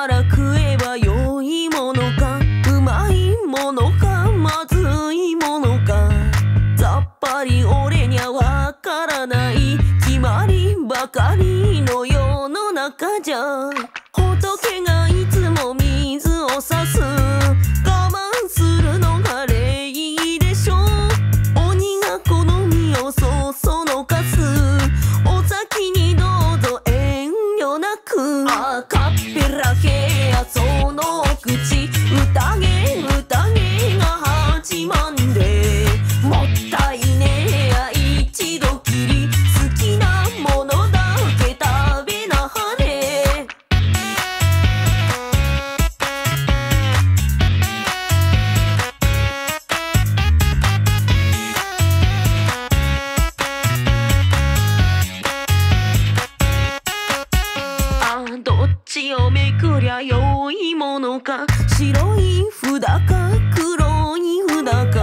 なら食えば良いものか、うまいものかまずいものか、さっぱり俺にゃわからない、決まりばかりの世の中じゃ。仏がいつも水を差す、我慢するのが礼儀でしょ。鬼が好みをそそのかす、お先にどうぞ遠慮なく。アカペラヘアその口、宴宴が始まんで、もったいねえや一度きり、好きなものだけ食べなはれ。どっちをめくりゃ良いものか、白い札か黒い札か、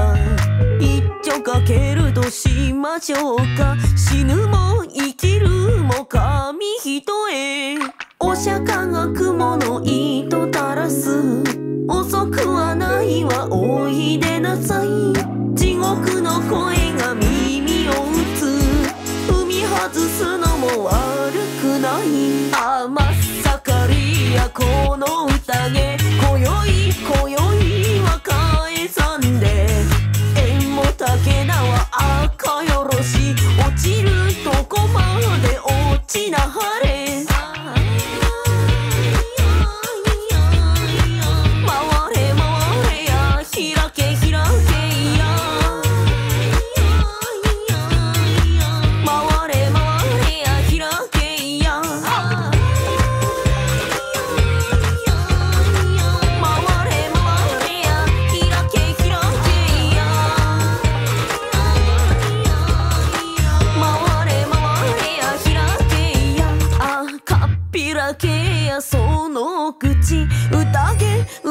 一丁かけるとしましょうか。死ぬも生きるも紙一重、お釈迦が雲の糸垂らす、遅くはないわおいでなさい、地獄の声が耳を打つ、踏み外すのも悪くない。甘盛りやこの宴、今宵今宵は返さんで、縁も竹縄赤よろし、落ちるとこまで落ちなはれ。回れ回れや開け開けや、回れ回れや開けや、回れ回れや開け開けや、回れ回れや開けや。赤っぴらけやその口、宴宴